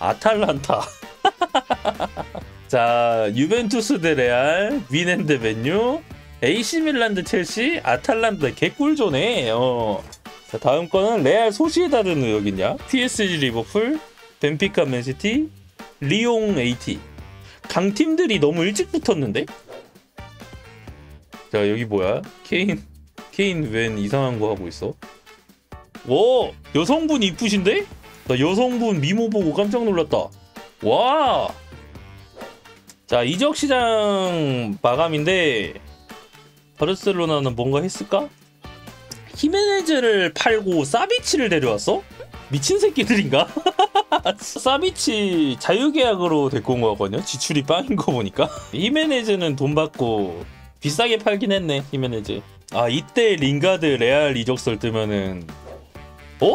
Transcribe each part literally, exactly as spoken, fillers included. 아탈란타. 자, 유벤투스 대 레알, 미넨 대 맨유, 에이씨 밀란 대 첼시, 아탈란타 개꿀조네. 어. 자, 다음 거는 레알 소시에다드는 의욕이냐, 피에스지 리버풀, 벤피카 맨시티, 리옹 에이티. 강팀들이 너무 일찍 붙었는데? 자, 여기 뭐야? 케인, 케인 웬 이상한 거 하고 있어? 오! 여성분 이쁘신데? 나 여성분 미모 보고 깜짝 놀랐다. 와! 자, 이적시장 마감인데 바르셀로나는 뭔가 했을까? 히메네즈를 팔고 사비치를 데려왔어? 미친 새끼들인가? 사비치 자유계약으로 데리고 온 거거든요? 지출이 빵인 거 보니까. 히메네즈는 돈 받고 비싸게 팔긴 했네, 히메네즈. 아, 이때 링가드 레알 이적설 뜨면은 어?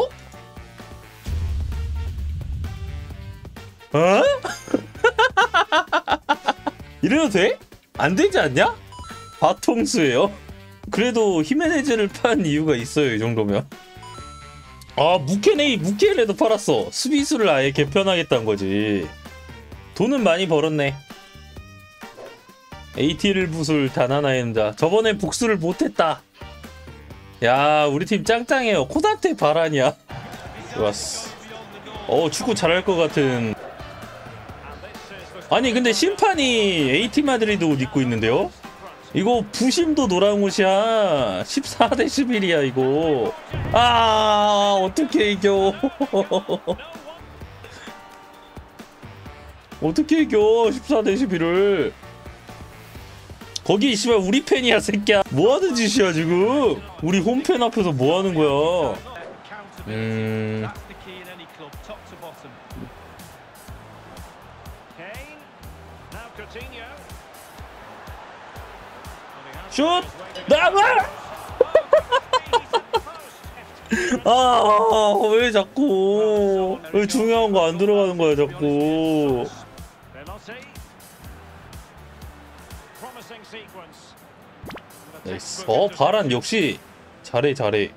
어? 이래도 돼? 안 되지 않냐? 바통수예요. 그래도 히메네즈를 판 이유가 있어요, 이 정도면. 아, 무케네, 무키엘레도 팔았어. 수비수를 아예 개편하겠다는 거지. 돈은 많이 벌었네. 에이티를 부술 단 하나의 남자. 저번에 복수를 못했다. 야, 우리 팀 짱짱해요. 코나테 바라냐. 좋았어. 어, 축구 잘할 것 같은. 아니, 근데 심판이 에이티 마드리드 옷 입고 있는데요? 이거 부심도 노란 옷이야. 십사 대 십일이야 이거. 아, 어떻게 이겨. 어떻게 이겨 십사 대 십일을. 거기 씨발 우리 팬이야 새끼야. 뭐하는 짓이야 지금. 우리 홈팬 앞에서 뭐하는 거야. 음... 슛! 나가! 아, 왜 자꾸. 왜 중요한 거 안 들어가는 거야, 자꾸. 나이스. 어, 바란 역시 잘해, 잘해.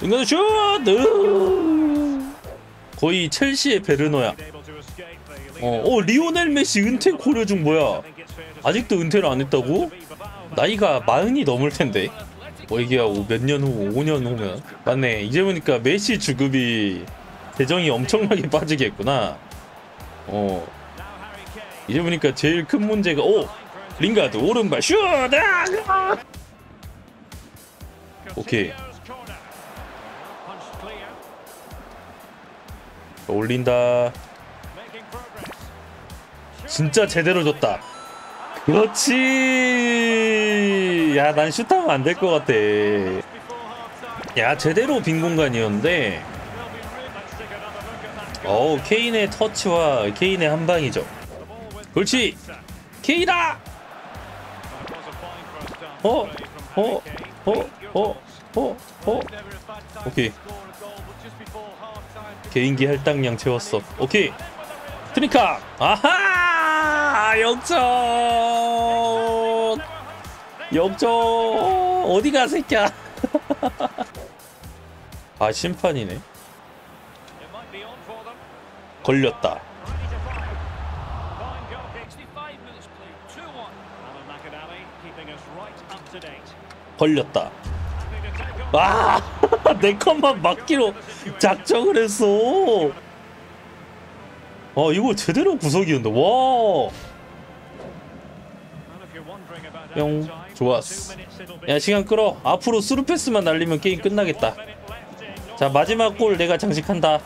인간 슛! 으! 거의 첼시의 베르너야. 어, 어, 리오넬 메시 은퇴 고려 중. 뭐야, 아직도 은퇴를 안 했다고? 나이가 마흔이 넘을 텐데. 어, 이게 몇 년 후, 오 년 후면. 맞네, 이제 보니까 메시 주급이 재정이 엄청나게 빠지겠구나. 어, 이제 보니까 제일 큰 문제가. 오! 링가드 오른발 슛! 아! 오케이, 올린다. 진짜 제대로 줬다. 그렇지. 야, 난 슛하면 안 될 것 같아. 야, 제대로 빈 공간이었는데. 어우, 케인의 터치와 케인의 한 방이죠. 그렇지, 케이다. 어, 어, 어, 어, 어, 어. 오케이. 개인기 할당량 채웠어. 오케이. 트리카. 아하. 역전! 역전! 어디가 새끼야? 아, 심판이네. 걸렸다. 걸렸다. 아, 내 것만 막기로 작정을 했어. 아, 이거 제대로 구석이었는데. 와. 뿅. 좋았어. 야, 시간 끌어. 앞으로 스루패스만 날리면 게임 끝나겠다. 자, 마지막 골 내가 장식한다.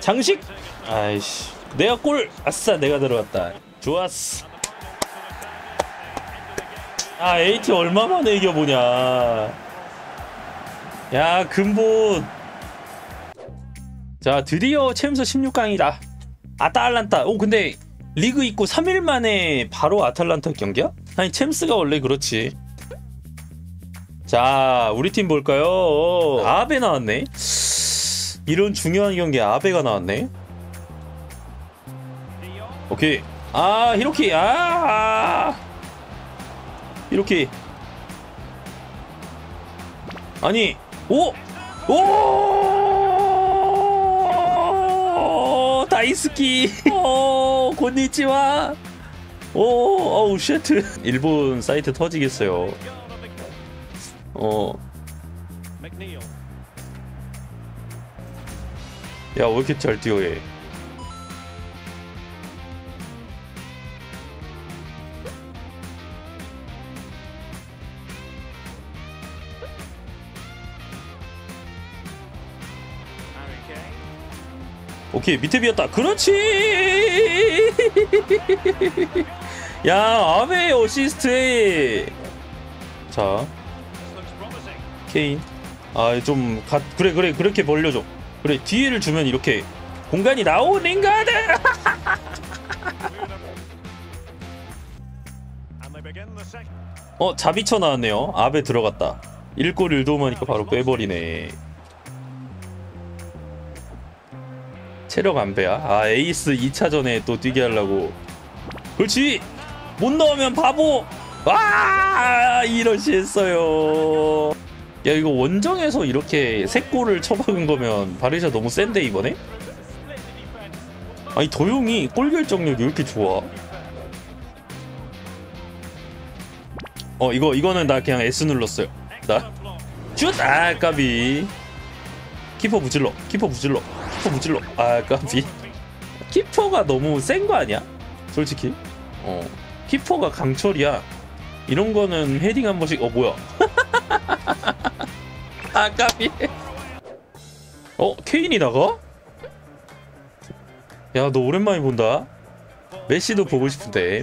장식. 아이씨, 내가 골. 아싸, 내가 들어갔다. 좋았어. 아, 에이티 얼마만에 이겨보냐. 야, 근본. 자, 드디어 챔스 십육 강이다 아탈란타. 오, 근데 리그 있고 삼 일 만에 바로 아탈란타 경기야? 아니, 챔스가 원래 그렇지. 자, 우리 팀 볼까요? 아베 나왔네. 이런 중요한 경기에 아베가 나왔네. 오케이. 아, 히로키. 아, 히로키. 아니. 오! 오! 나이스키. 오, 곤니치와. 오, 어우, 쉣. 일본 사이트 터지겠어요. 어. 야, 왜 이렇게 잘 뛰어, 얘. 오케이, 밑에 비었다. 그렇지. 야, 아베 어시스트. 자, 케인. 아, 좀 가... 그래 그래 그렇게 벌려줘. 그래, 뒤를 주면 이렇게 공간이 나온 링가드. 어, 자비쳐 나왔네요. 아베 들어갔다. 일 골 일 도움 하니까 바로 빼버리네. 체력 안배야? 아, 에이스 이 차전에 또 뛰게 하려고. 그렇지! 못 넣으면 바보! 아, 이런 실수했어요. 야, 이거 원정에서 이렇게 세 골을 쳐박은 거면 바르샤 너무 센데, 이번에? 아니, 도용이 골 결정력이 왜 이렇게 좋아? 어, 이거, 이거는 나 그냥 에스 눌렀어요. 나. 슛! 아, 까비. 키퍼 부질러. 키퍼 부질러. 무질러. 아, 까비. 키퍼가 너무 센 거 아니야? 솔직히. 어, 키퍼가 강철이야. 이런 거는 헤딩 한 번씩. 어, 뭐야? 아, 까비. 어, 케인이 나가? 야, 너 오랜만에 본다. 메시도 보고 싶은데.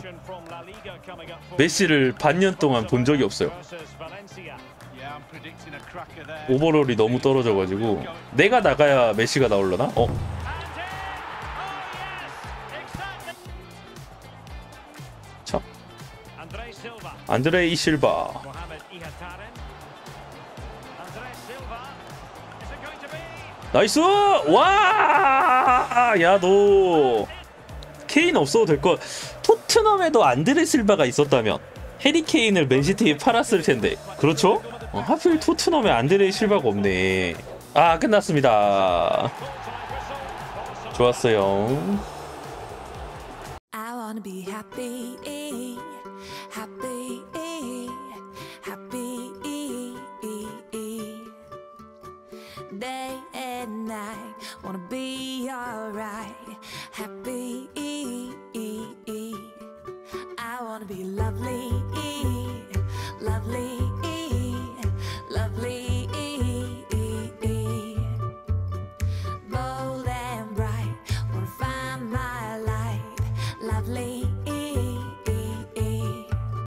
메시를 반년 동안 본 적이 없어요. 오버롤이 너무 떨어져가지고. 내가 나가야 메시가 나올려나? 어? 자, 안드레이 실바. 나이스! 와! 야, 너 케인 없어도 될 것. 토트넘에도 안드레 실바가 있었다면 해리 케인을 맨시티에 팔았을 텐데. 그렇죠? 어, 하필 토트넘에 안드레 실바가 없네. 아, 끝났습니다. 좋았어요. I wanna be happy, happy, happy, day and night, wanna be alright, happy, I wanna be lovely.